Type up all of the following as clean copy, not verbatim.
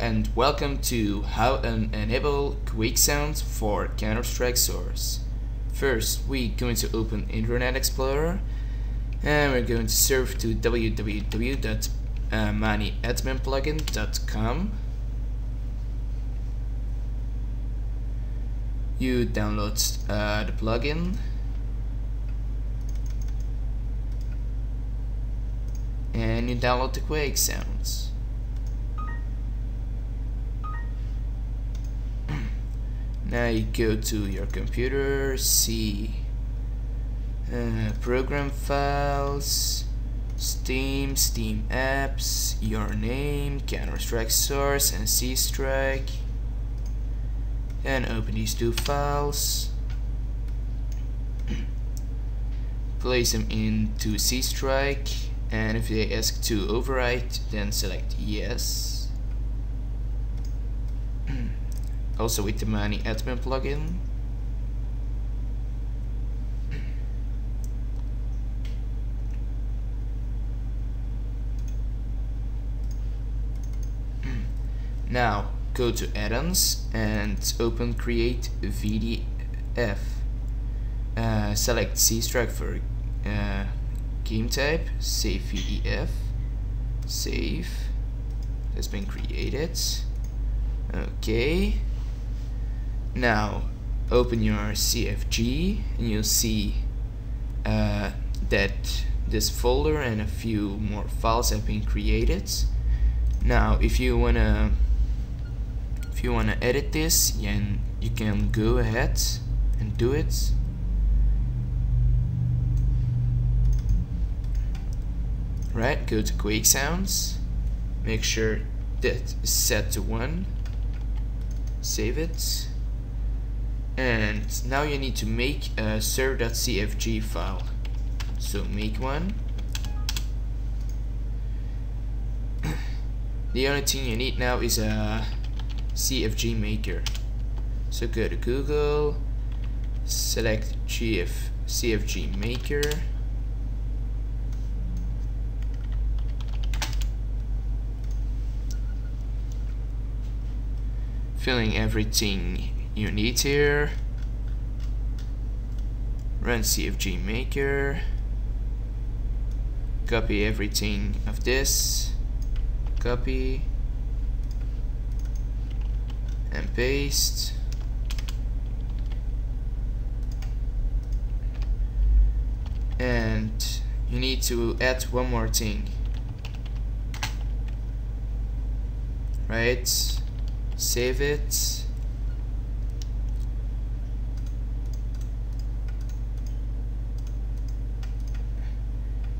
and welcome to how to enable Quake Sounds for Counter-Strike Source. First, we're going to open Internet Explorer and we're going to surf to www.ManiAdminPlugin.com. You download the plugin and you download the Quake Sounds. Now you go to your computer, see program files, Steam, Steam apps, your name, Counter-Strike Source and C-Strike, and open these two files, place them into C-Strike, and if they ask to overwrite, then select yes. Also with the ManiAdmin plugin. Now go to add-ons and open create VDF. Select C-Strike for game type, save VDF, save, that's been created. Okay, now open your CFG and you'll see that this folder and a few more files have been created. Now if you wanna edit this, then you can go ahead and do it. Right, go to Quake Sounds, make sure that is set to 1, save it, and now you need to make a server.cfg file, so make one. The only thing you need now is a CFG maker, so go to Google, select CFG maker, filling everything you need here, run CFG maker, copy everything of this, copy and paste, and you need to add one more thing, right? Save it,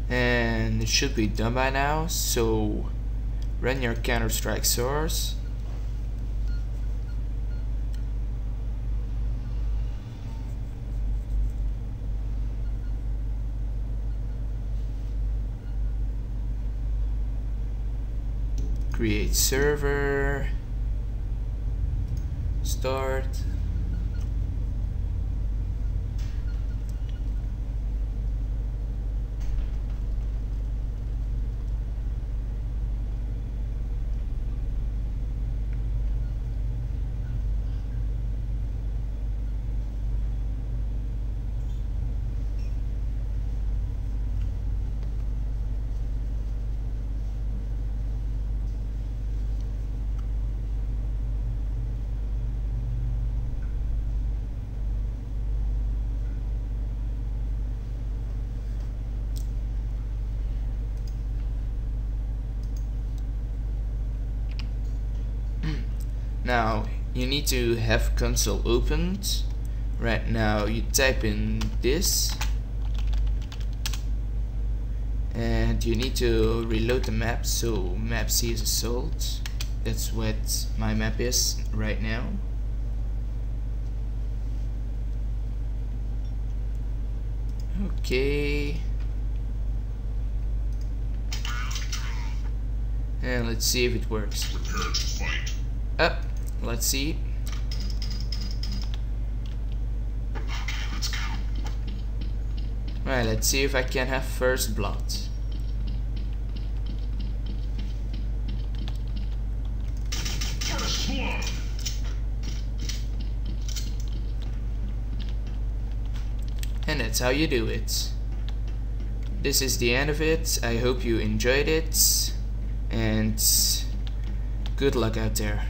and it should be done by now, so run your Counter-Strike Source . Create server, start, now you need to have console opened. Right now you type in this and you need to reload the map, so map C is assault, that's what my map is right now. Okay, and let's see if it works. Up. Let's see. Okay, let's go. Right, let's see if I can have first blood. And that's how you do it. This is the end of it. I hope you enjoyed it, and good luck out there.